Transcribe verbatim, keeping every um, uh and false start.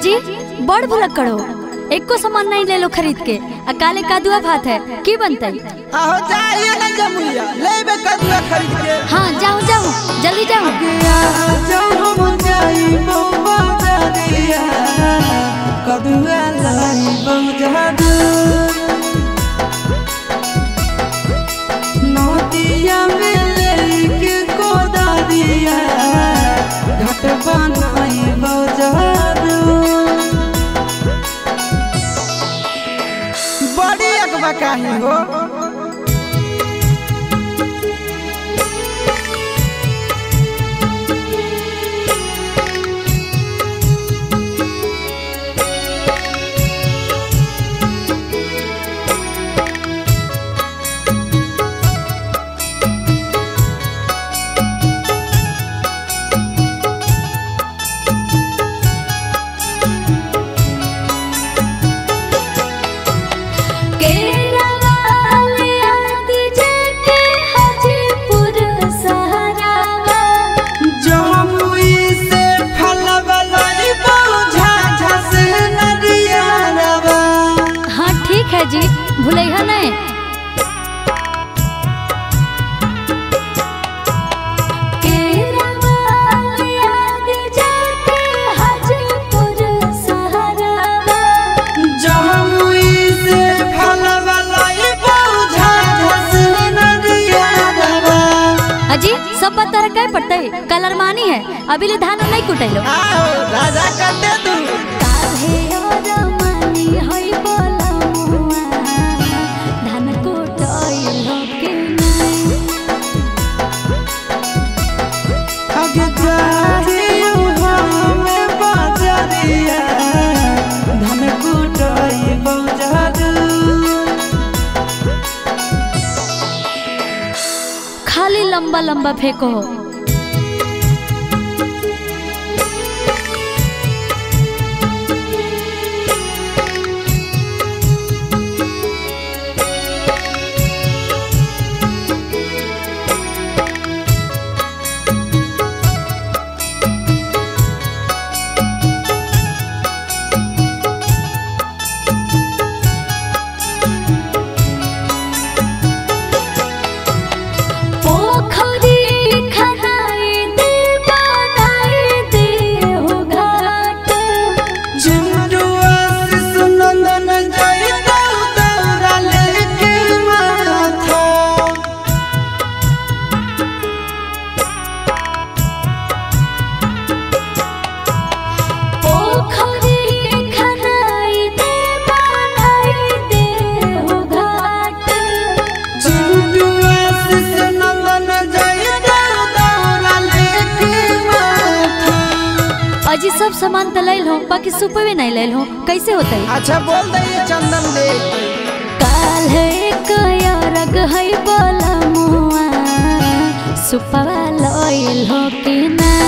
अजी बड़ भलक करो, एको सामान नहीं ले लो खरीद के। अकाले कदुआ भात है की बनते? आहो जाइए ना जमुइया, लेबे कदुआ खरीद के। हां जाओ जाओ जल्दी जाओ। जाओ हम जाई बम्बा जादिया, कदुआ लाई बम जादू नोटिया में लेके को दादिया, घट बनाई बम जादू। बड़ी अकबा काहे हो, भूलैहा नहीं। अजी सब पत्ता रखा है पड़ता है, कल अरमानी है अभी ले धान नहीं कुटेलो। राजा करते तू खाली लंबा लंबा फेंको हो। अजी सब सामान तो लैल हो, बाकी सुपर भी नहीं लैल हो, कैसे होता है? अच्छा बोल दे चंदन दे। काल है कया रग है बोला मुआ, सुपर लैल हो कि ना।